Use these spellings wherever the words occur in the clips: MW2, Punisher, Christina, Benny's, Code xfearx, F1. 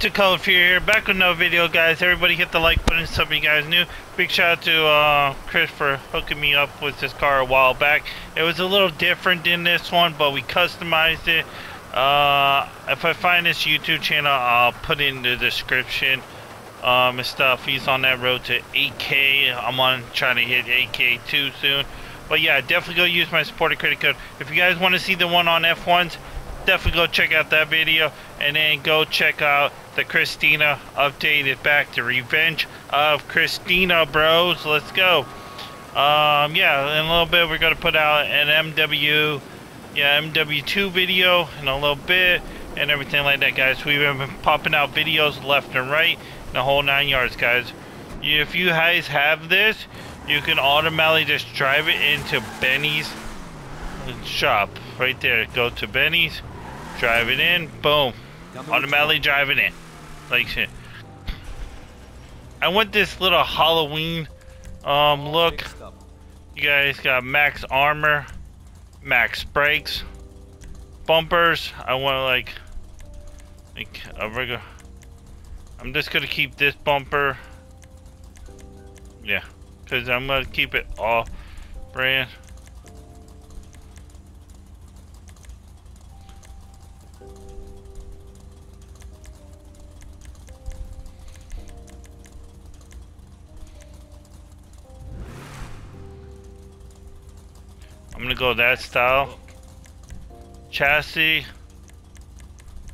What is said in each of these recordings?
to Code xfearx here, back with no video, guys. Everybody hit the like button, some of you guys new. Big shout out to Chris for hooking me up with this car a while back. It was a little different in this one, but we customized it. If I find this YouTube channel, I'll put it in the description and stuff. He's on that road to 8K. I'm on trying to hit 8K too soon. But yeah, definitely go use my supported credit code. If you guys want to see the one on F1s, definitely go check out that video, and then go check out the Christina updated back to Revenge of Christina, bros. Let's go. Yeah, in a little bit we're going to put out an MW2 video in a little bit and everything like that, guys. We've been popping out videos left and right, the whole 9 yards, guys. If you guys have this, you can automatically just drive it into Benny's shop right there. Go to Benny's, drive it in, boom, automatically drive it in like shit. I want this little Halloween look. You guys got max armor, max brakes, bumpers. I want like a regular. I'm just gonna keep this bumper, yeah, because I'm gonna keep it all brand. I'm gonna go that style. Chassis,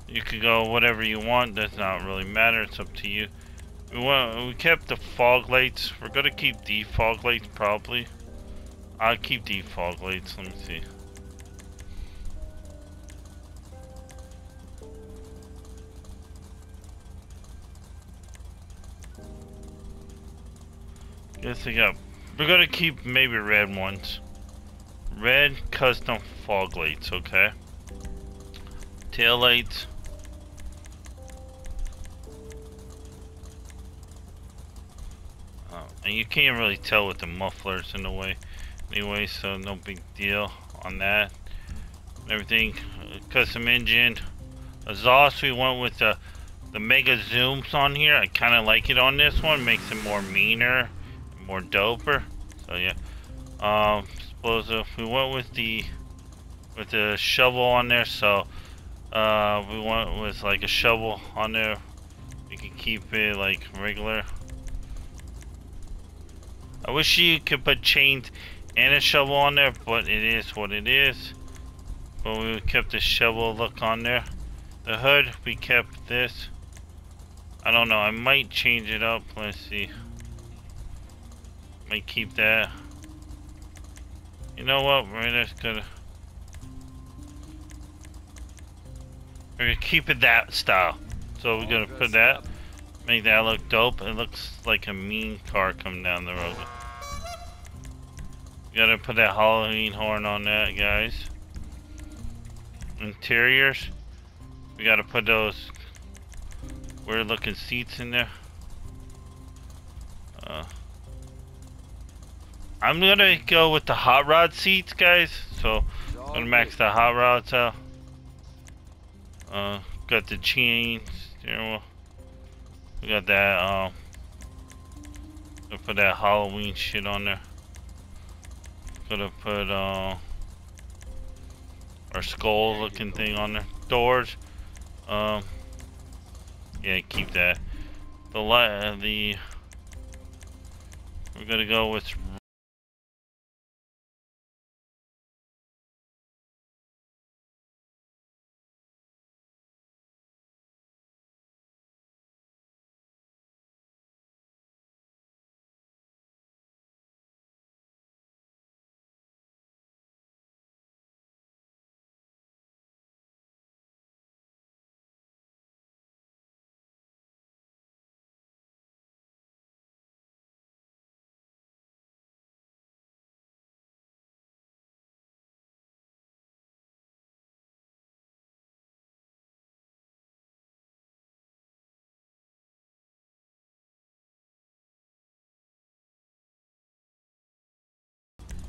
you can go whatever you want, does not really matter, it's up to you. We kept the fog lights. We're gonna keep the fog lights probably. I'll keep the fog lights, let me see. Guess I got, we're gonna keep maybe red ones. Red custom fog lights, okay. Tail lights. And you can't really tell with the mufflers in the way. Anyway, so no big deal on that. Everything, custom engine. Exhaust, we went with the mega zooms on here. I kind of like it on this one. Makes it more meaner, more doper. So yeah. We went with the shovel on there, so we went with like a shovel on there. We can keep it like regular. I wish you could put chains and a shovel on there, but it is what it is. But we kept the shovel look on there. The hood, we kept this. I don't know, I might change it up. Let's see. Might keep that. You know what, we're just gonna... We're gonna keep it that style. So we're gonna put that, make that look dope. It looks like a mean car coming down the road. You gotta put that Halloween horn on that, guys. Interiors. We gotta put those weird looking seats in there. I'm gonna go with the hot rod seats, guys. So I'm gonna max the hot rods out. Got the chain steering wheel. We got that. Gonna put that Halloween shit on there. Gonna put our skull looking thing on there. Doors. Yeah, keep that. The light. The we're gonna go with.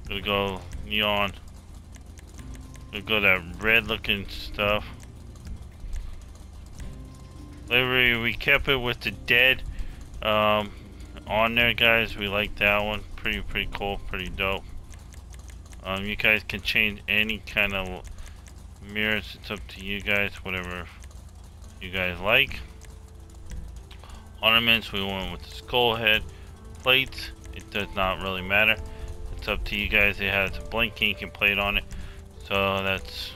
Gonna go neon. Gonna go that red looking stuff. Liberty, we kept it with the dead on there, guys. We like that one. Pretty cool, pretty dope. You guys can change any kind of mirrors. It's up to you guys, whatever you guys like. Ornaments, we went with the skull head. Plates, it does not really matter. It's up to you guys. It has a blank ink and plate on it, so that's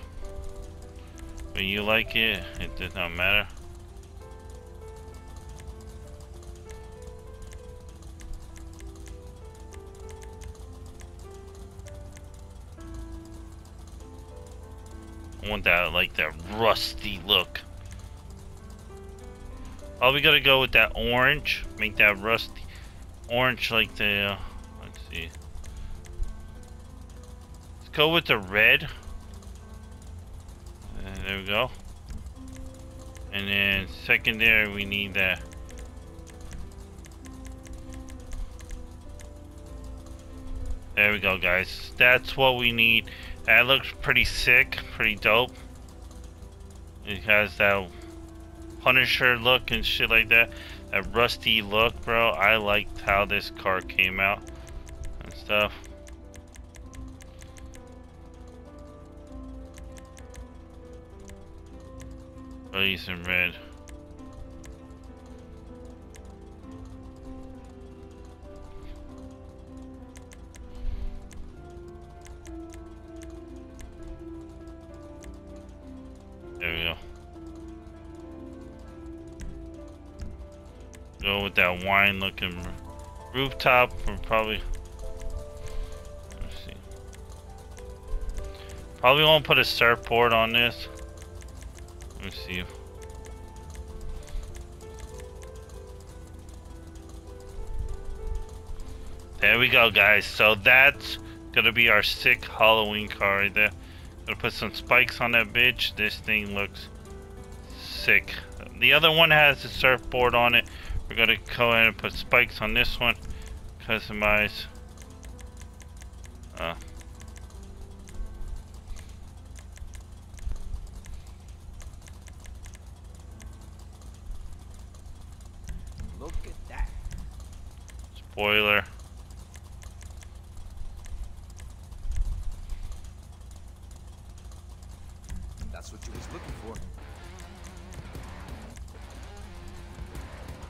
when you like it. It does not matter. I want that, like, that rusty look. Oh, we gotta go with that orange. Make that rusty orange like the, let's see. Let's go with the red. There we go. And then secondary, we need that. There we go, guys. That's what we need. That looks pretty sick, pretty dope. It has that Punisher look and shit like that. That rusty look, bro. I liked how this car came out and stuff. Blaze and red. There we go. Go with that wine looking rooftop. We're probably, let's see. Probably won't put a surfboard on this. Let me see. There we go, guys. So that's gonna be our sick Halloween car right there. Gonna put some spikes on that bitch. This thing looks sick. The other one has a surfboard on it. We're gonna go ahead and put spikes on this one. Customize. Look at that. Spoiler. That's what you was looking for.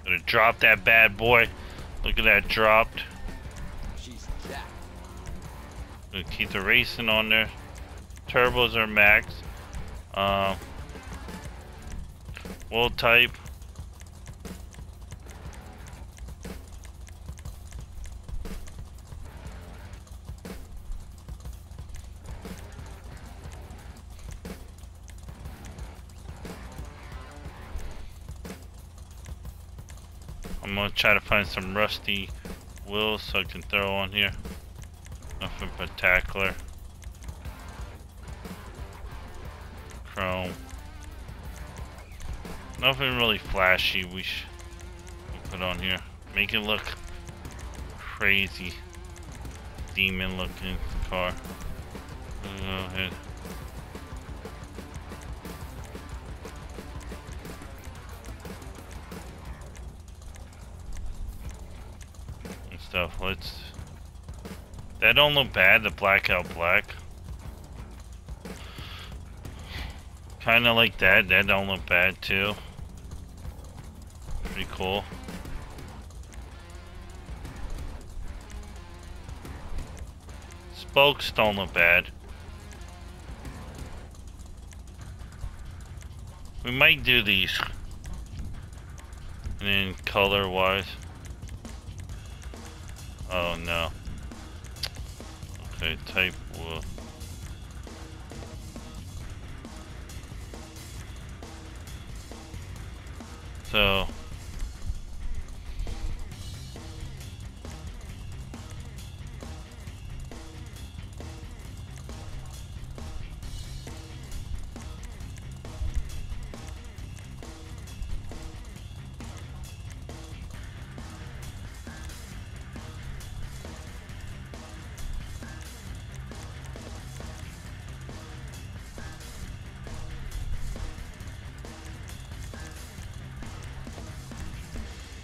Gonna drop that bad boy. Look at that, dropped. She's jacked. Gonna keep the racing on there. Turbos are max. World type. I'm gonna try to find some rusty wheels so I can throw on here. Nothing but tackler. Chrome. Nothing really flashy we should put on here. Make it look crazy. Demon looking car. Go ahead. Stuff. Let's. That don't look bad. The blackout black. Kind of like that. That don't look bad too. Pretty cool. Spokes don't look bad. We might do these. And then color wise. Oh no. Okay, type wool. So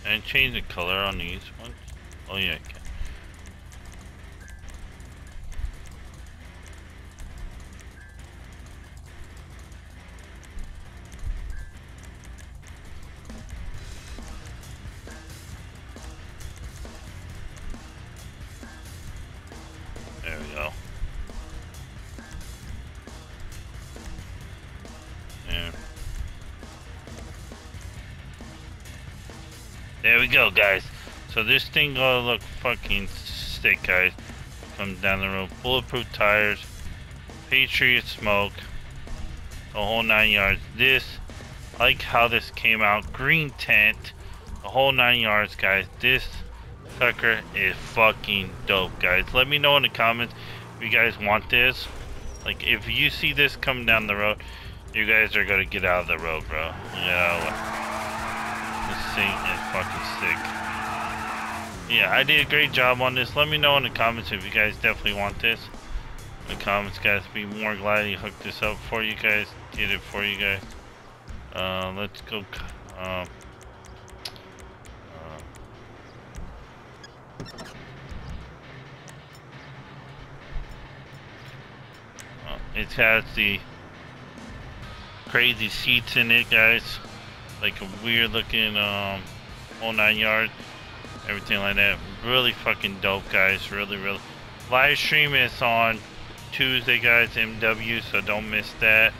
Can I change the color on these ones? Oh yeah, I can. There we go, guys. So this thing gonna look fucking sick, guys. Comes down the road, bulletproof tires, Patriot smoke, the whole 9 yards. This, I like how this came out, green tent, the whole 9 yards, guys. This sucker is fucking dope, guys. Let me know in the comments if you guys want this. Like, if you see this come down the road, you guys are gonna get out of the road, bro. Yeah. This thing is fucking sick. Yeah, I did a great job on this. Let me know in the comments if you guys definitely want this. In the comments, guys, be more glad you hooked this up for you guys. Did it for you guys. Let's go. It has the crazy seats in it, guys. Like a weird looking whole 9 yards, everything like that. Really fucking dope, guys. Really live stream is on Tuesday, guys, MW, so don't miss that,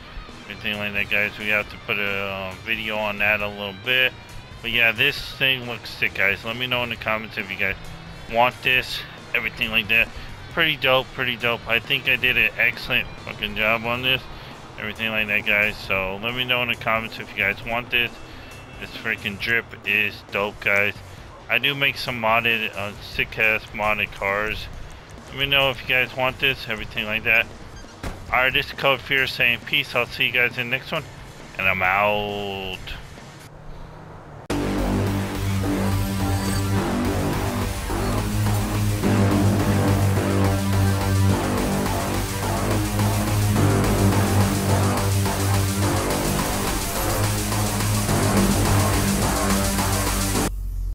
everything like that, guys. We have to put a video on that a little bit, but yeah, this thing looks sick, guys. Let me know in the comments if you guys want this, everything like that. Pretty dope. I think I did an excellent fucking job on this, everything like that, guys. So let me know in the comments if you guys want this. This freaking drip is dope, guys. I do make some modded, sick ass modded cars. Let me know if you guys want this, everything like that. Alright, this is Code xfearx saying peace. I'll see you guys in the next one, and I'm out.